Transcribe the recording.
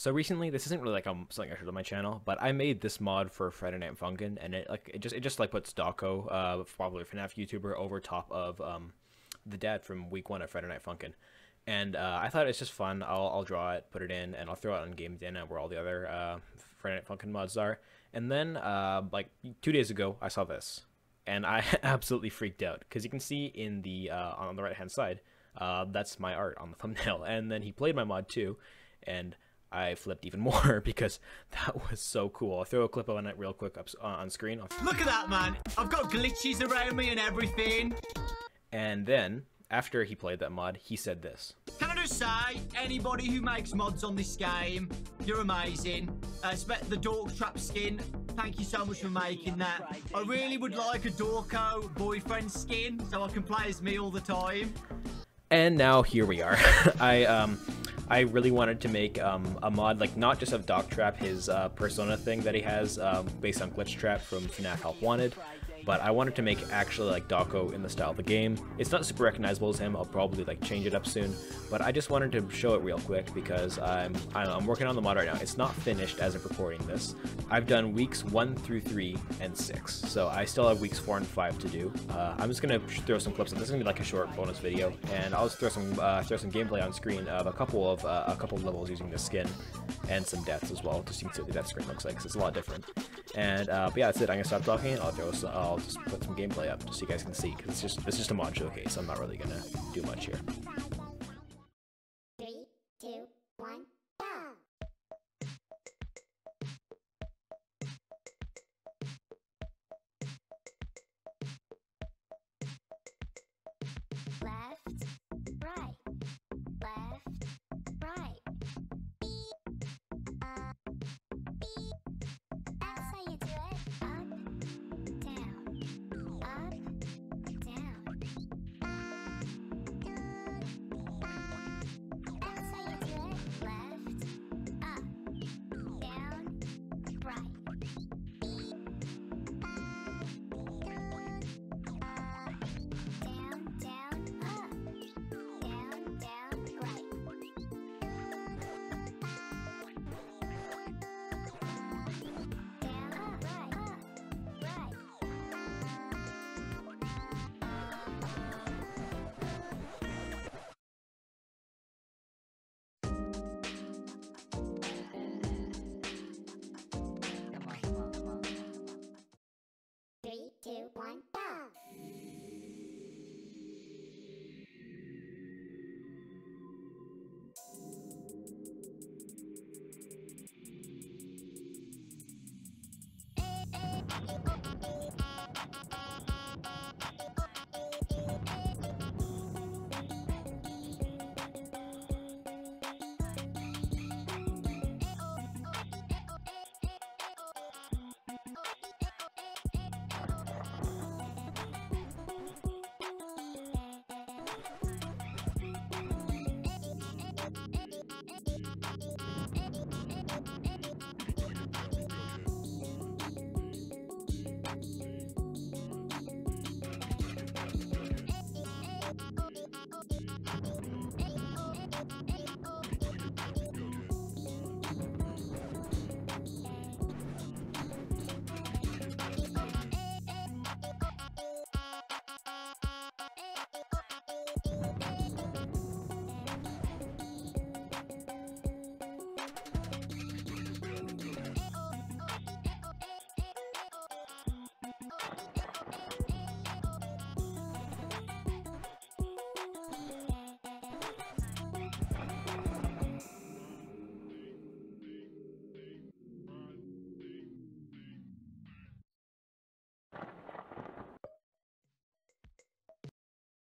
So recently, this isn't really like something I showed on my channel, but I made this mod for Friday Night Funkin', and it just puts Dawko, probably FNAF YouTuber, over top of the dad from week 1 of Friday Night Funkin'. And I thought it's just fun. I'll draw it, put it in, and I'll throw it on GameBanana where all the other Friday Night Funkin' mods are. And then like 2 days ago, I saw this, and I absolutely freaked out because you can see in the on the right hand side, that's my art on the thumbnail. And then he played my mod too, and I flipped even more because that was so cool. I'll throw a clip on it real quick up on screen. Look at that, man! I've got glitches around me and everything. And then, after he played that mod, he said this. Can I just say, anybody who makes mods on this game, you're amazing. The Dork Trap skin, thank you so much for making that. I really would like a Dawko boyfriend skin, so I can play as me all the time. And now here we are. I really wanted to make a mod, like, not just of Doc Trap, his persona thing that he has, based on Glitch Trap from FNAF Help Wanted, but I wanted to make actually like Dawko in the style of the game. It's not super recognizable as him. I'll probably like change it up soon, but I just wanted to show it real quick because I'm working on the mod right now. It's not finished as of recording this. I've done weeks 1 through 3 and 6, so I still have weeks 4 and 5 to do. I'm just gonna throw some clips. This is gonna be like a short bonus video, and I'll just throw some gameplay on screen of a couple of levels using this skin, and some deaths as well, just so you can see what the death screen looks like, because it's a lot different. And but yeah, that's it. I'm gonna stop talking. I'll just put some gameplay up just so you guys can see, because it's just a mod showcase. I'm not really gonna do much here.